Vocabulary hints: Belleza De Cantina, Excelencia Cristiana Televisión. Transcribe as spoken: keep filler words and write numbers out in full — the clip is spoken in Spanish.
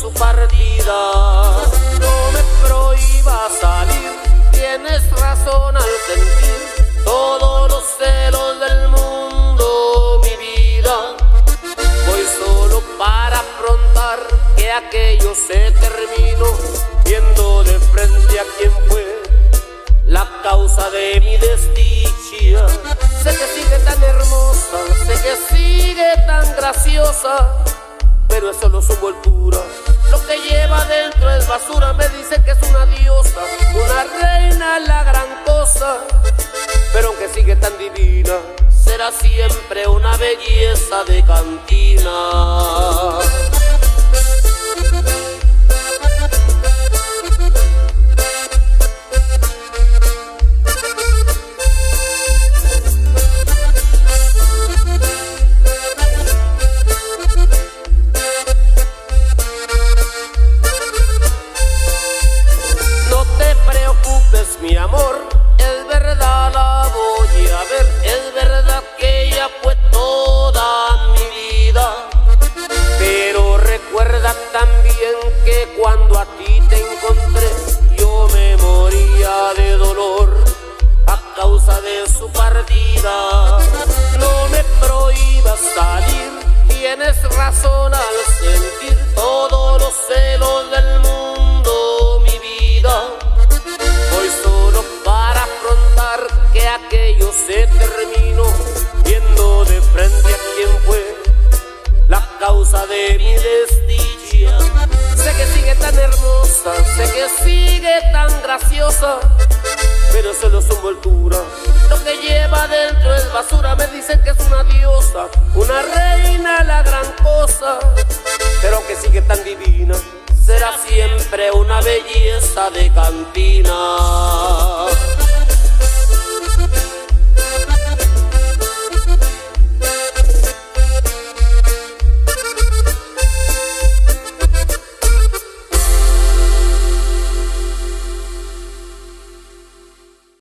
su partida. No me prohíbas salir, tienes razón al sentir todos los celos del mundo, mi vida. Voy solo para afrontar que aquello se terminó, viendo de frente a quien fue la causa de mi desdicha. Sé que sigue tan hermosa, sé que sigue tan graciosa, pero es solo su envoltura. Lo que lleva dentro es basura. Me dicen que es una diosa, una reina, la gran cosa, pero aunque sigue tan divina, será siempre una belleza de cantina. Mi amor, es verdad, la voy a ver. Es verdad que ella fue toda mi vida, pero recuerda también que cuando a ti te encontré, yo me moría de dolor a causa de su partida. No me prohíbas salir, tienes razón al sentir todos los celos del mundo, mi vida. Que aquello se terminó, viendo de frente a quien fue la causa de mi desdicha. Sé que sigue tan hermosa, sé que sigue tan graciosa, pero solo su envoltura. Lo que lleva dentro es basura. Me dicen que es una diosa, una reina, la gran cosa, pero que sigue tan divina, será siempre una belleza de cantina.